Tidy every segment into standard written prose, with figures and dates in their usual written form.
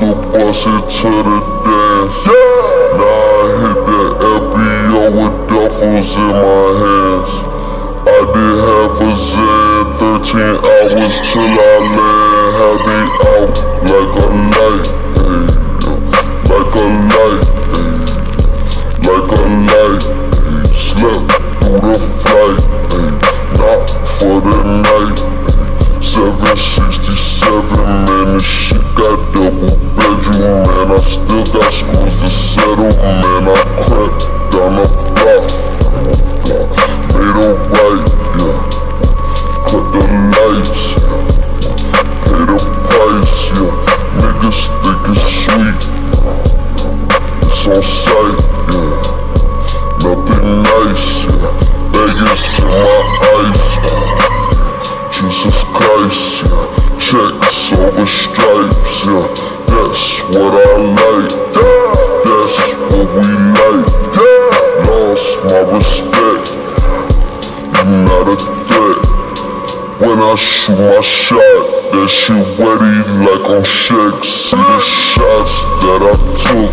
used to bust it to the dance. Yeah. Now I hit the FBO with duffels in my hands. I did half a Zan, 13 hours till I land. Had me out like a light, ay, like a light, ay, like a light, ay. Slept through the flight, ay, not for the night, ay. 767, man, this shit got double bedroom, man. I still got scores to settle, man. I crept down the block, made a right, yeah. Cut the lights, yeah. Pay the price, yeah. Niggas think it's sweet, it's on sight, yeah. Nothing nice, yeah. Vegas in my eyes, yeah. Jesus Christ, yeah. Checks over stripes, yeah. That's what I like, yeah. That's what we like, yeah. Lost my respect, you not a threat. When I shoot my shot, that shit wetty like on Shaq. See the shots that I took,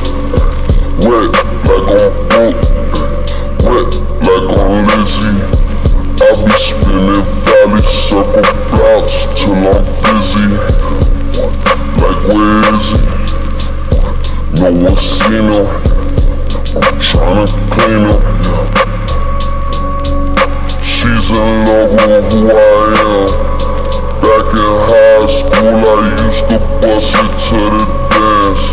wet like on Brooke, wet like on Lizzie. I be spinning valley circle blocks till I'm busy. Like where is he? No one seen him. I'm tryna clean him. She's in love with who I am. Back in high school I used to bust it to the dance.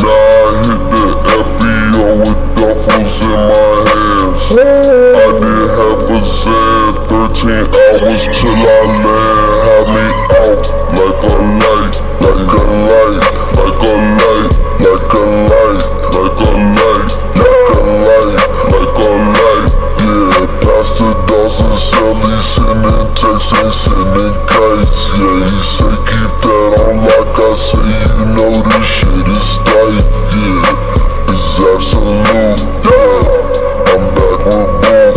Now I hit the FBO with duffels in my hands. I did half a Zan, 13 hours till I land. Had me out like a light, like a light, like a light, like a light, like a light, like a light, like a light. Yeah, Pastor Dawson Sally sending texts and sending kites. Yeah, he say keep that on like I say. You know this shit is tight. Yeah, it's absolute. Yeah, I'm back with boom.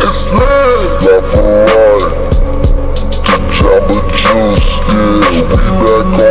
It's lit. Love for life, the Jamba Juice, yeah, we back on.